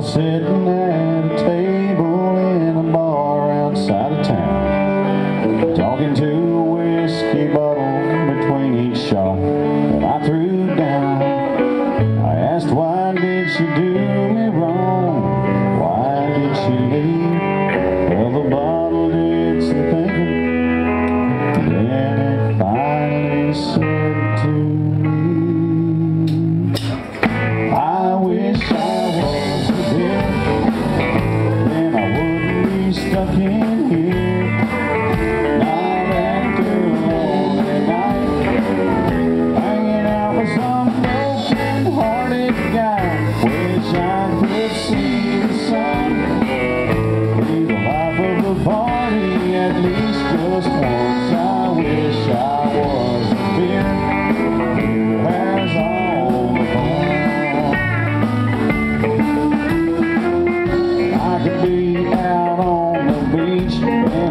was sitting at a table in a bar outside of town, talking to a whiskey bottle between each shot that I threw down. I asked, why did she do me wrong? Why did she leave? Well, the bottle did some thinking, and then it finally said to me, I wish stuck in here, night after all the night, hanging out with some broken-hearted guy. Wish I could see the sun, be the life of the party at least just once. I wish I was a beer.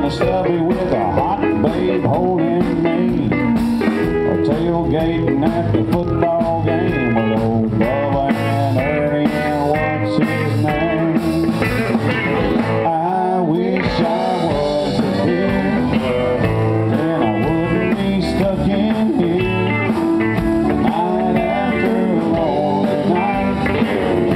Stubby with a hot babe holding me, or tailgating at the football game with old Bubba and Ernie and what's his name. I wish I was here, then I wouldn't be stuck in here, night after all the night,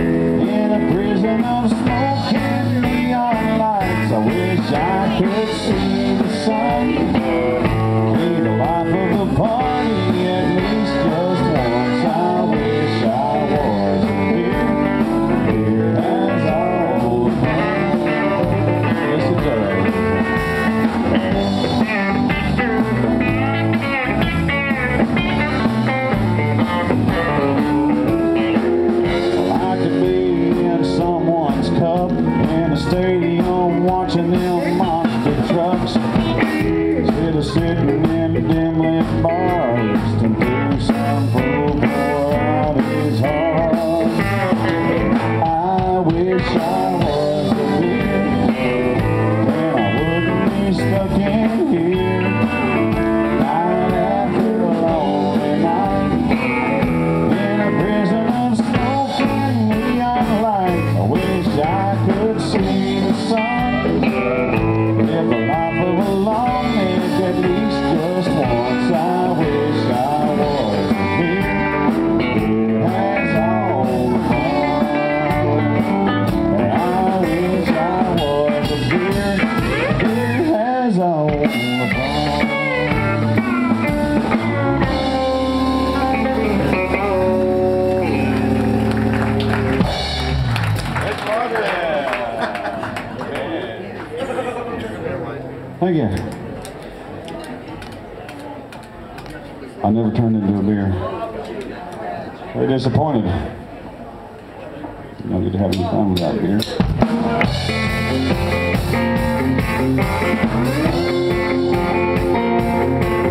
in a prison of smoking neon lights. I wish I could see the sun, be the life of the party at least just once. I wish I was here, here as all the fun. Yes, it does. Well, I could be in someone's cup in a stadium watching them mob trucks, instead of sitting in a dim-lit bar, listening to some fool pour out his heart. I wish I was a beer, then I wouldn't be stuck in here, night after a lonely night, in a prison of smoke and neon lights. I wish I could see the sun, the life of a long neck at least just once. I wish I was here, here as all the fun. I wish I was here, here as all the fun. It's thank you. I never turned into a beer. Very disappointed. No good having fun without beer.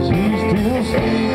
She's still sleeping.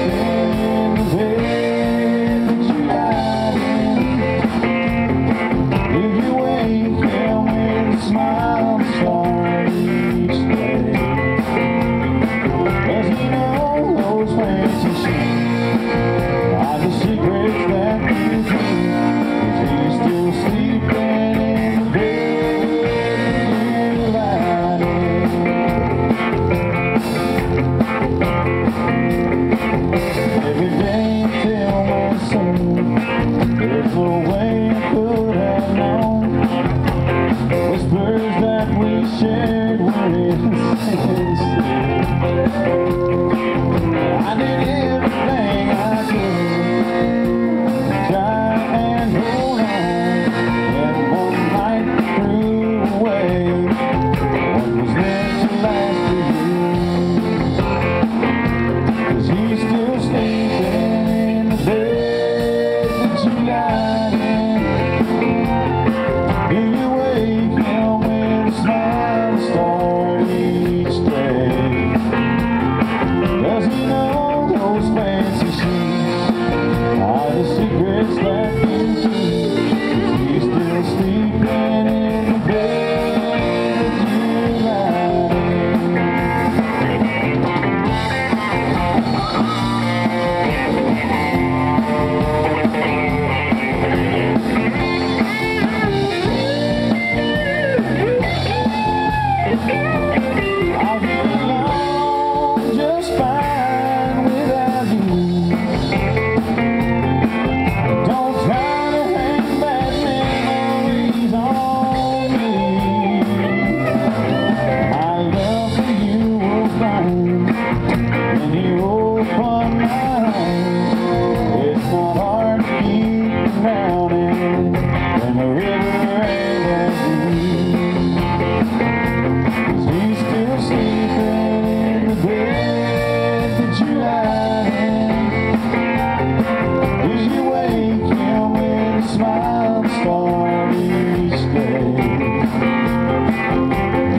smiles for each day.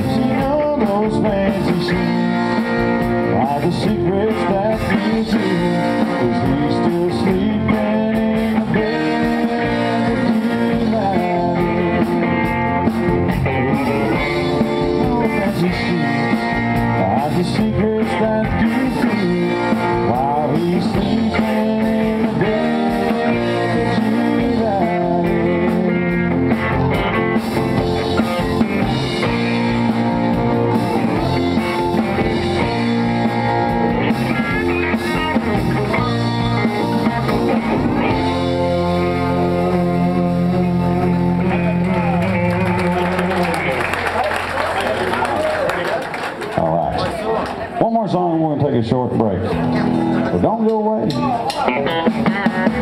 See all those ways you see, all the secrets that you do. Is he still sleeping? The secrets that you see while he's sleeping in the bed that you lie in. All right. One more song and we're going to take a short break. So don't go away.